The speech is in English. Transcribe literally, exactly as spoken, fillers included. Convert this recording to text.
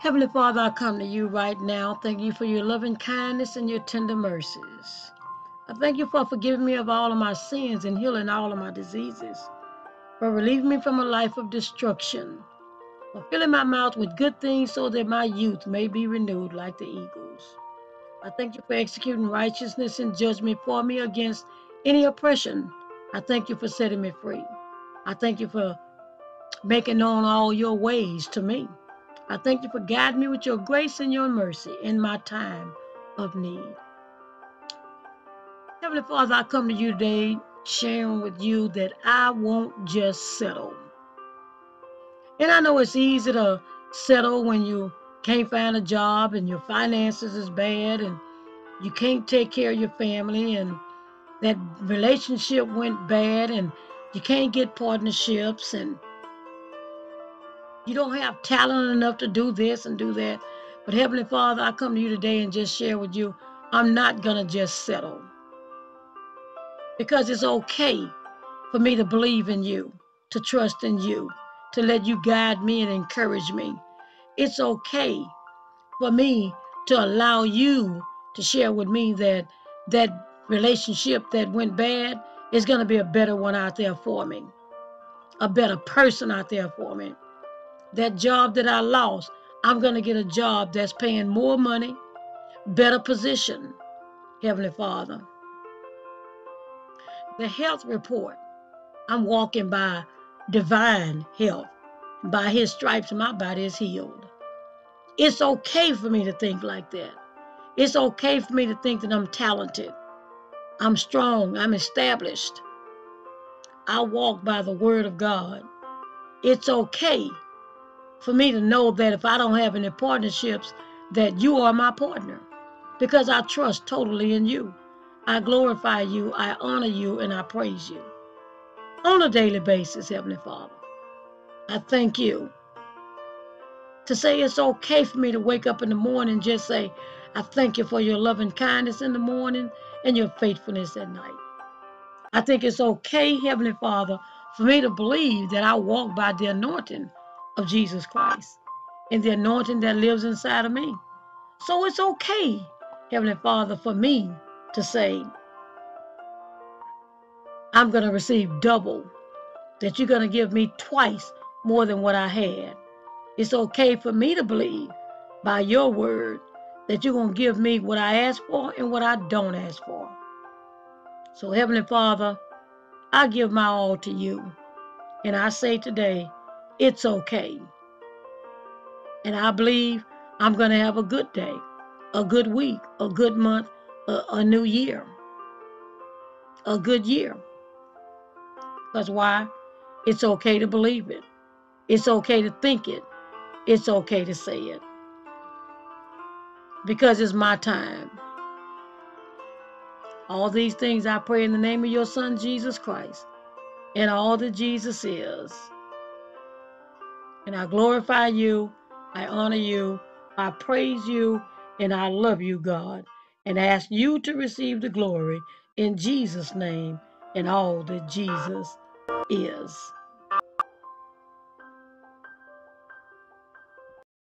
Heavenly Father, I come to you right now. Thank you for your loving kindness and your tender mercies. I thank you for forgiving me of all of my sins and healing all of my diseases, for relieving me from a life of destruction, for filling my mouth with good things so that my youth may be renewed like the eagles. I thank you for executing righteousness and judgment for me against any oppression. I thank you for setting me free. I thank you for making known all your ways to me. I thank you for guiding me with your grace and your mercy in my time of need. Heavenly Father, I come to you today sharing with you that I won't just settle. And I know it's easy to settle when you can't find a job and your finances is bad and you can't take care of your family and that relationship went bad and you can't get partnerships and you don't have talent enough to do this and do that. But Heavenly Father, I come to you today and just share with you, I'm not going to just settle. Because it's okay for me to believe in you, to trust in you, to let you guide me and encourage me. It's okay for me to allow you to share with me that that relationship that went bad is going to be a better one out there for me, a better person out there for me. That job that I lost, I'm going to get a job that's paying more money, better position, Heavenly Father. The health report, I'm walking by divine health. By his stripes, my body is healed. It's okay for me to think like that. It's okay for me to think that I'm talented. I'm strong. I'm established. I walk by the word of God. It's okay for me to know that if I don't have any partnerships, that you are my partner, because I trust totally in you. I glorify you, I honor you, and I praise you on a daily basis, Heavenly Father. I thank you to say it's okay for me to wake up in the morning and just say, I thank you for your loving kindness in the morning and your faithfulness at night. I think it's okay, Heavenly Father, for me to believe that I walk by the anointing of Jesus Christ and the anointing that lives inside of me. So it's okay, Heavenly Father, for me to say, I'm going to receive double, that you're going to give me twice more than what I had. It's okay for me to believe by your word that you're going to give me what I ask for and what I don't ask for. So Heavenly Father, I give my all to you. And I say today, it's okay. And I believe I'm going to have a good day, a good week, a good month, a, a new year, a good year. That's why it's okay to believe it. It's okay to think it. It's okay to say it. Because it's my time. All these things I pray in the name of your Son, Jesus Christ, and all that Jesus is. And I glorify you, I honor you, I praise you, and I love you, God, and ask you to receive the glory in Jesus' name and all that Jesus is.